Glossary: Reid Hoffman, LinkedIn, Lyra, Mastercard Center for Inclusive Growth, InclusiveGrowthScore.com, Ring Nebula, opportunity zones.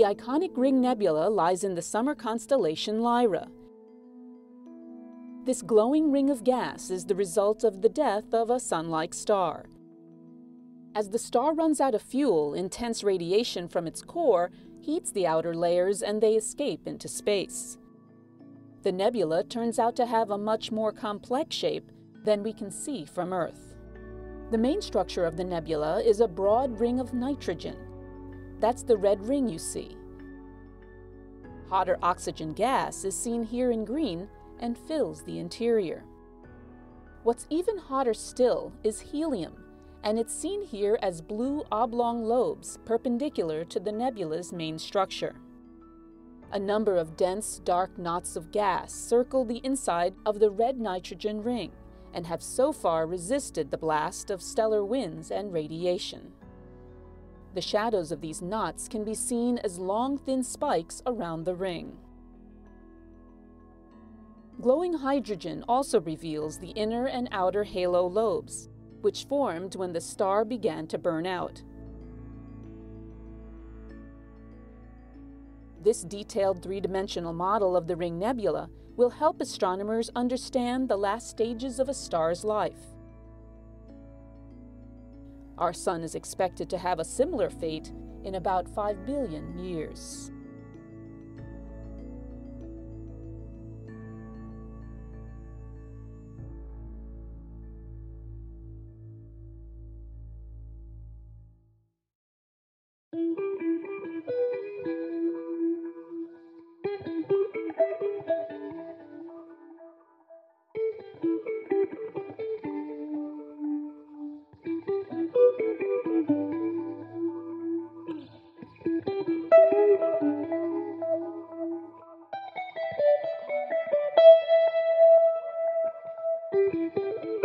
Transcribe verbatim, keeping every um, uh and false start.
The iconic Ring Nebula lies in the summer constellation Lyra. This glowing ring of gas is the result of the death of a sun-like star. As the star runs out of fuel, intense radiation from its core heats the outer layers and they escape into space. The nebula turns out to have a much more complex shape than we can see from Earth. The main structure of the nebula is a broad ring of nitrogen. That's the red ring you see. Hotter oxygen gas is seen here in green and fills the interior. What's even hotter still is helium, and it's seen here as blue oblong lobes perpendicular to the nebula's main structure. A number of dense, dark knots of gas circle the inside of the red nitrogen ring and have so far resisted the blast of stellar winds and radiation. The shadows of these knots can be seen as long, thin spikes around the ring. Glowing hydrogen also reveals the inner and outer halo lobes, which formed when the star began to burn out. This detailed three-dimensional model of the Ring Nebula will help astronomers understand the last stages of a star's life. Our Sun is expected to have a similar fate in about five billion years. Thank you.